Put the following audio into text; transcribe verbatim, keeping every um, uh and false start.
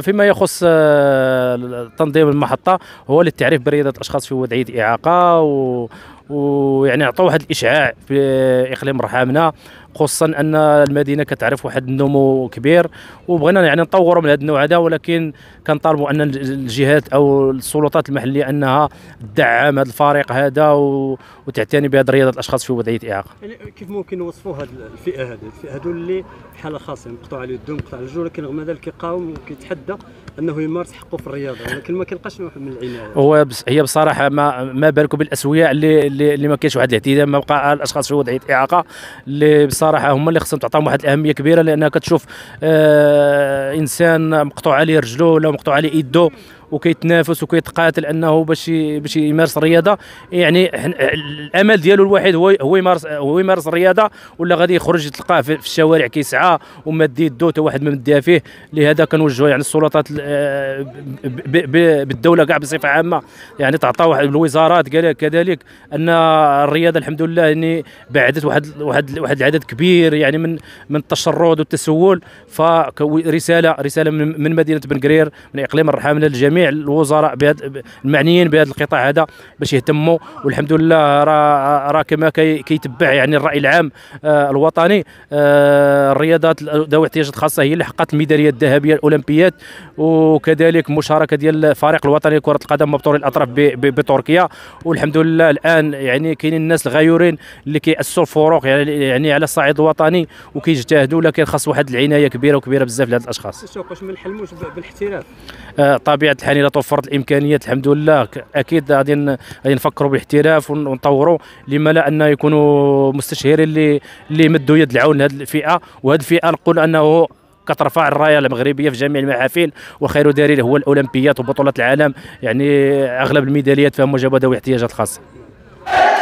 فيما يخص تنظيم المحطة هو للتعريف بريادة الأشخاص في وضعية إعاقة، ويعني عطوا واحد الإشعاع في إقليم رحامنا، خصوصا أن المدينة كتعرف واحد النمو كبير، وبغينا يعني نطوروا من هذا النوع هذا، ولكن كنطالبوا أن الجهات أو السلطات المحلية أنها تدعم هذا الفريق هذا وتعتني بهذه رياضة الأشخاص في وضعية إعاقة. يعني كيف ممكن نوصفوا هذه الفئة هذه؟ الفئة هذو اللي بحالة خاصة مقطوع عليه الدم، مقطوع على الرجل، لكن رغم ذلك كيقاوم وكيتحدى أنه يمارس حقه في الرياضة، ولكن ما كيلقاش نوع من العناية. هو بس هي بصراحة ما ما بالكم بالأسوياء اللي اللي ما كاينش واحد الاعتدام ما بقى الأشخاص في وضعية إعاقة، اللي بصراحه هما اللي خصهم تعطيهم واحد الاهميه كبيره، لانها كتشوف آه انسان مقطوع عليه رجله ولا مقطوع عليه يده وكيتنافس وكيتقاتل انه باش باش يمارس الرياضه، يعني الامل ديالو الوحيد هو هو يمارس هو يمارس الرياضه، ولا غادي يخرج تلقاه في الشوارع كيسعى ومد يده حتى واحد ما مديها فيه. لهذا كنوجهوا يعني السلطات بالدوله كاع بصفه عامه، يعني تعطى واحد الوزارات كذلك، ان الرياضه الحمد لله يعني بعدت واحد واحد واحد العدد كبير يعني من من التشرد والتسول. فرساله رساله من مدينه بنجرير من اقليم الرحامنه للجميع، الوزراء بهاد المعنيين بهذا القطاع هذا باش يهتموا، والحمد لله راه راه كما كيتبع يعني الراي العام آه الوطني، آه الرياضات ذوي الاحتياجات الخاصه هي اللي حققت الميداليه الذهبيه الاولمبيات، وكذلك مشاركه ديال الفريق الوطني لكره القدم مبطوري الاطراف بتركيا. والحمد لله الان يعني كاينين الناس الغيورين اللي كيأسسوا الفروق يعني, يعني على الصعيد الوطني وكيجتهدوا، ولكن خاص واحد العنايه كبيره وكبيره بزاف لهاد الاشخاص. واش ما نحلموش بالاحتراف؟ آه طبيعه الحال إذا توفرت الامكانيات الحمد لله اكيد غادي غادي نفكروا بالاحتراف ونطوروا، لما لا ان يكونوا مستشهرين اللي اللي يمدوا يد العون لهذه الفئه، وهذه الفئه نقول انه كترفع الرايه المغربيه في جميع المحافل، وخير دليل هو الاولمبيات وبطولات العالم، يعني اغلب الميداليات فيها مجابهه ذوي الاحتياجات الخاصه.